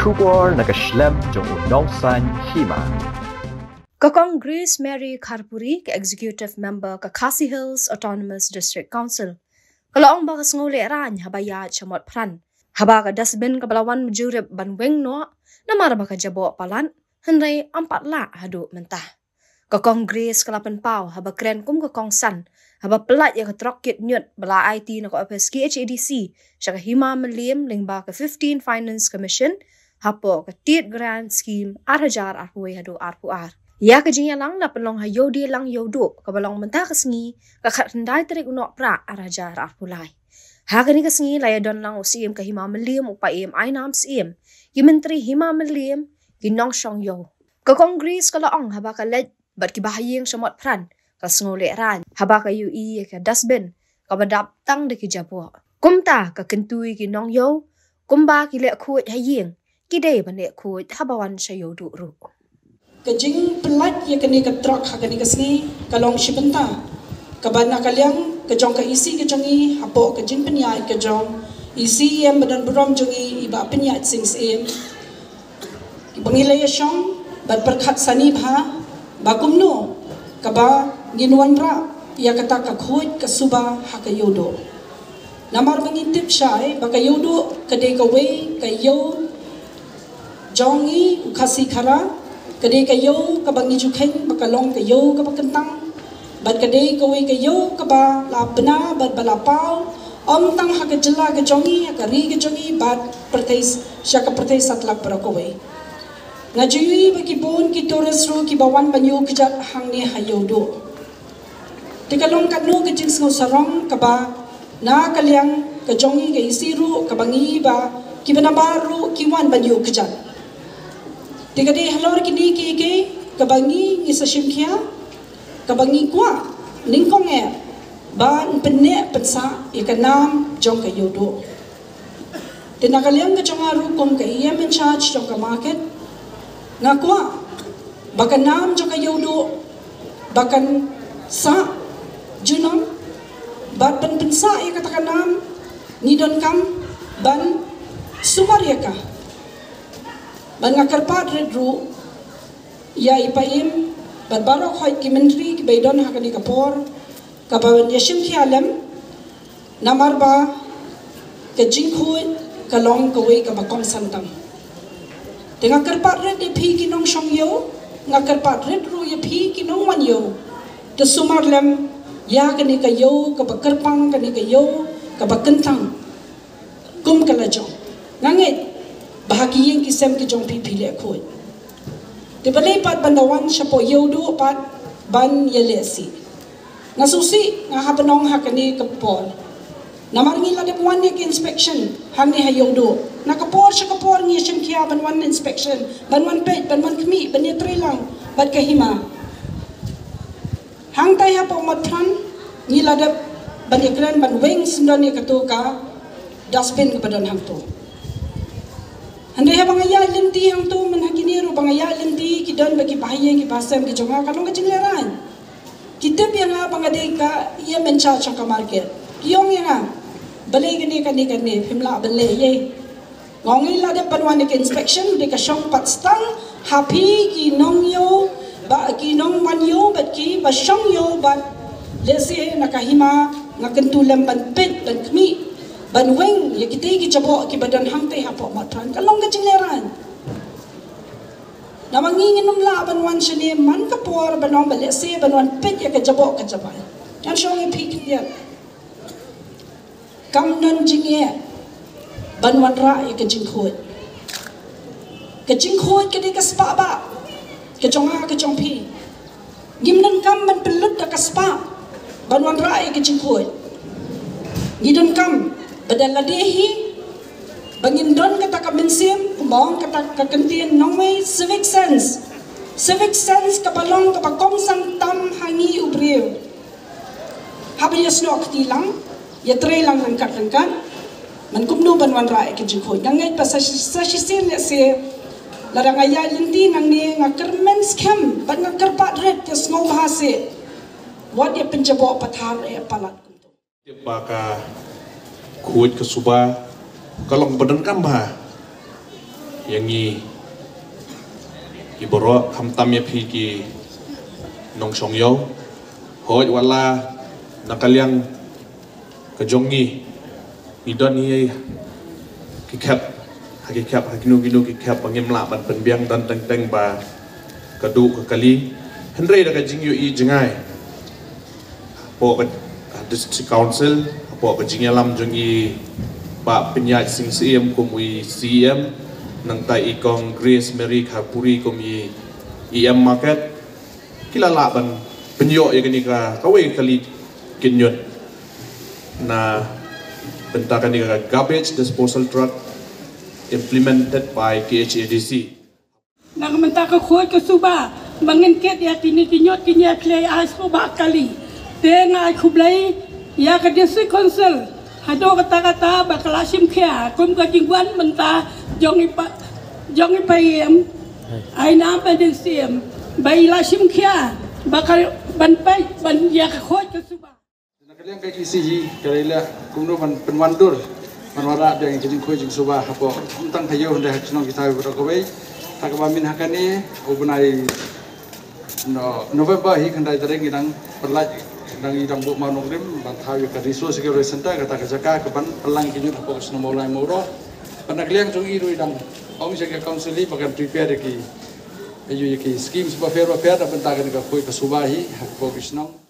Syukur nakaslab jong udongsan hima. Kakong Grace Mary Kharpuri, ke Executive Member ke Khasi Hills Autonomous District Council. Kalaong bagas ngule ran habaya chamot pran. Haba ka dasbin kabalawan mejurib banweng no, namara baka jabo palan, henry ampat la hadu mentah. Kakong Grace kalapan pau, haba keren kum kakong san, haba pelat ya katrokit nyut bala IT na ko FSK HADC, syaka hima melim lingba ke 15 Finance Commission, hapo ke THADC Grand Scheme arhajar arhuwe hadu arhuar. Ya kejinya lang na penlong hayodi lang yoduk kabalong mentah kesengi kakak rendai terik unok pra arajar arpulai. Hakani kesengi layadon lang usim ke hima meliam upa im ainam sim. Ki menteri hima meliam ginong syong yo. Ke Kongres kalaong habaka led bat kibahayeng syamot pran kasngolek ran habaka UI ke dasbin kabadap tang de kijapua. Kumta ke kentui ginong yo kumba kilek kuit hayeng kidei banek kuit habawan syayoduk ru. Kejing pelat ya kene ke truk ha kene kesni kalong shibenta kabana kalyang kejong ka isi kejongi apo kejing penyai kejong isi em badan berom jongi iba penyai sings em bangilaya syong bat perkhat sani bha bakumno kaba ginwan ra ya kata ka khoj ka suba ha ka yodo namar mengintip syai baka yodo kede ka we ka yo jongi khasi khara Kadai kayo kabangi jukeng bakalong kayo kabakentang bad kadai kawe kayo kaba labna bad balapau om tang hakajela kajongi akari kajongi bad pertais syaka pertais satlak barakowe ngajui bagi bon ki torasru ki bawan banyu kejat hangne hayodo tikalong kanu kejing sarong kaba na kalyang kajongi ka isiru kabangi ba ki banabaru ki wan banyu kejat Tikade halor kini kike kabangi ngisashimkhia kabangi kwa ningkong e ban penne pensa ikanam jong kayodo tinakaliam ka jongaru kom ka em in charge jong ka market ngakwa bakanam jong kayodo bakan sa junam ban pensa ikatakanam nidon kam ban sumaryaka Ban ngakarpat redru ya ipaim ban barok hoy kimentri ki baidon hakani kapor kabawan yashim ki alam namarba ke jingkhoy kalong kawai ka bakong santam tenga karpat red de phi ki nong shongyo ngakarpat redru ye phi ki nong manyo te sumarlam ya kani kayo ka bakarpang kani kayo ka bakentang kum kalajo nganget Bahagia yang kisem ke jong pilih aku. Dibalik pat bandawan siapa yaudu pat ban yelesi. Ngasusi ngahabenong hakani kepor. Namar ngila depuan ya ke inspection hangni hayaudu. Nakapor siya kapor niya siyang kia banwan inspection. Banwan pet, banwan kemi, banya trilang, bat kahima. Hang tayo pa umatran ngila dep banya kren ban weng sendan ya katuka dustbin kebadan hang to. Andai ha bangaya limti hang tu menhakini ru bangaya limti kidan bagi bahaya ki pasam ki jonga kalong ka jingleran. Kita bianga bangadai ka ia mencha chaka market. Kiong ya balai gani ka nikane himla balai ye. Ngongi la de panwan ki inspection de ka shong pat stang happy ki nong yo ba ki nong man yo bat ki ba shong yo bat lese nakahima ngakentulam ban pet dan kmi. Ban weng ya kita iki jabok ki badan hang teh apa matran kalong ka jingleran namangi nginum la ban wan shane man kapor banong bale se ban wan pet ya ka jabok ka jabai an shongi phik dia kam nan jinge ban wan ra ya ka jingkhot ka de ka spa ba ka jonga ka jongpi gimnan kam ban pelut ka spa ban wan ra ya ka jingkhot gidon kam Badan ladehi, bangindon kata kaminsim, bawang kata kakentian nongway civic sense. Civic sense kapalong kapakong sang tam hangi ubriw. Habang yasno aktilang, yatray lang rangkat-rangkat, mankumno banwan rae kijikoy. Ngangay pa sa shisin ya si larangaya linti nang ni ngakarmen skem, ban ngakarpat red yasno bahasi. Wad ya penjabo patar ya palat. Baka kuit ke subah kalong badan kamba yangi kiboro hamtam ya piki nongsong yo hoj wala nakaliang kejongi idon ye kikap hakinu kikap pangemla ban penbiang dan teng ba kadu kekali henry daga jingyu i jengai po district council po kejingalam jongi Pak Penyaik Sing CIM kumui CIM nang tai ikong Grace Mary Kharpuri kumui IM market kilala ban penyok ya gini ka kawai kali kinyut na bentakan ni ka garbage disposal truck implemented by THADC nang mentak ka khoi ka suba bangin ket ya tini kinyut kinya play as ko bakali teng ai khublai ya ka district council Hado kata-kata bakal asim kia, kum kajingwan mentah jongi payem, aina badan siem, bayi lasim kia, bakal banpai ban yak hoj kesuba. Kalian kayak kisihi, kalian kumno ban penwandur, penwara yang jeng koi jeng suba, hapo kuntang kayo hendah senong kita berokobei, tak kebamin hakane, obunai November hi kendai tereng irang perlaj. Nang idang bu manong rim banthawi ka resource security center kata kajaka kapan pelang kinyut fokus no mulai muro penakliang jung iru idang om jaga konseli bagan prepare ki ayu ki schemes ba fero fera bentakan ka koi ka subahi fokus no